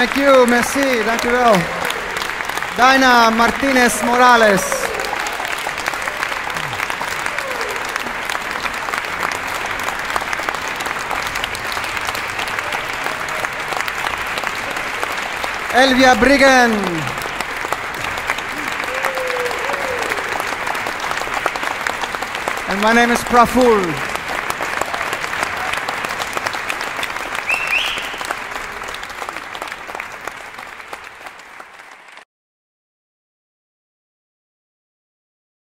Thank you, merci, dankjewel. Dayna Martinez Morales. Helvia Briggen. And my name is Praful.